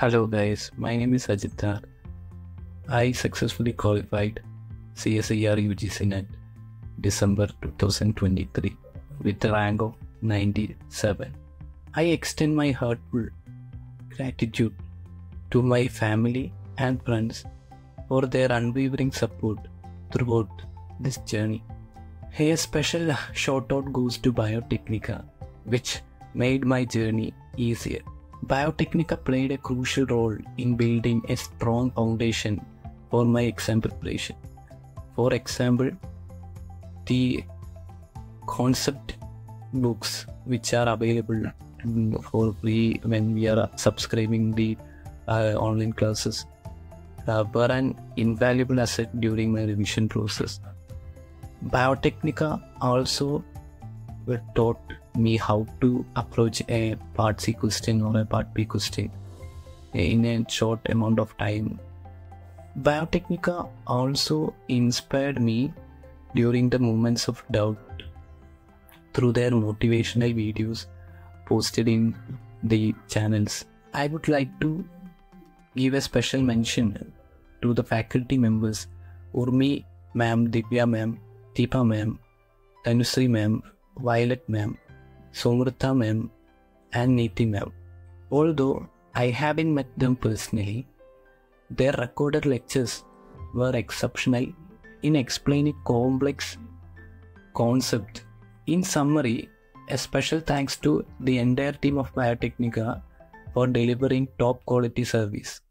Hello guys, my name is Ajithar. I successfully qualified CSIR UGC NET December 2023 with a rank of 97. I extend my heartfelt gratitude to my family and friends for their unwavering support throughout this journey. Hey, a special shout out goes to Biotecnika, which made my journey easier. Biotecnika played a crucial role in building a strong foundation for my exam preparation. For example, the concept books which are available for free when we are subscribing the online classes were an invaluable asset during my revision process. Biotecnika also taught me how to approach a part C question or a part B question in a short amount of time. Biotecnika also inspired me during the moments of doubt through their motivational videos posted in the channels. I would like to give a special mention to the faculty members Urmi ma'am, Divya ma'am, Deepa ma'am, Tanushree ma'am, Violet ma'am, Somrata ma'am and Neeti ma'am. Although I haven't met them personally, their recorded lectures were exceptional in explaining complex concepts. In summary, a special thanks to the entire team of Biotecnika for delivering top quality service.